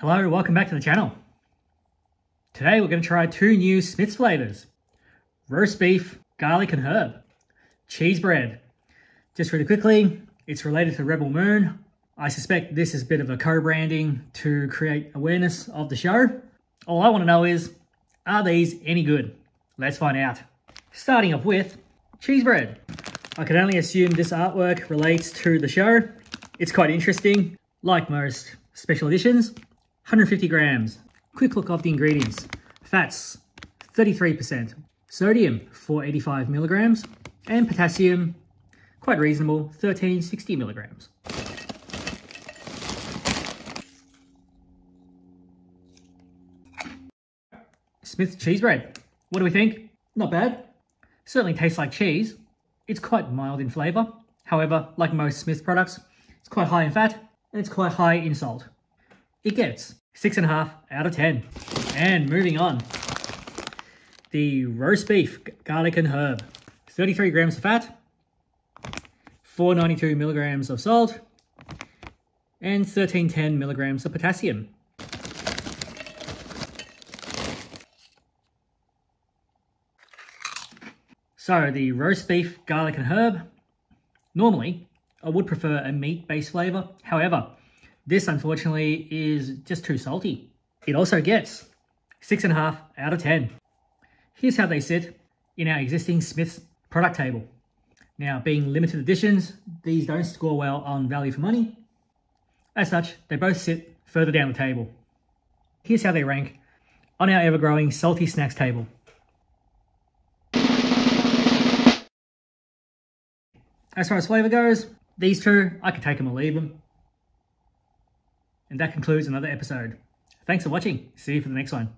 Hello, welcome back to the channel. Today we're going to try two new Smith's flavors. Roast beef, garlic and herb. Cheese bread. Just really quickly, it's related to Rebel Moon. I suspect this is a bit of a co-branding to create awareness of the show. All I want to know is, are these any good? Let's find out. Starting off with cheese bread. I can only assume this artwork relates to the show. It's quite interesting, like most special editions. 150 grams. Quick look of the ingredients. Fats, 33%. Sodium, 485 milligrams. And potassium, quite reasonable, 1360 milligrams. Smith's cheese bread. What do we think? Not bad. Certainly tastes like cheese. It's quite mild in flavour. However, like most Smith's products, it's quite high in fat and it's quite high in salt. It gets 6.5 out of 10. And moving on. The roast beef, garlic and herb. 33 grams of fat, 492 milligrams of salt, and 1310 milligrams of potassium. So the roast beef, garlic and herb. Normally, I would prefer a meat-based flavour. However, this, unfortunately, is just too salty. It also gets 6.5 out of 10. Here's how they sit in our existing Smith's product table. Now, being limited editions, these don't score well on value for money. As such, they both sit further down the table. Here's how they rank on our ever-growing salty snacks table. As far as flavour goes, these two, I could take them or leave them. And that concludes another episode. Thanks for watching. See you for the next one.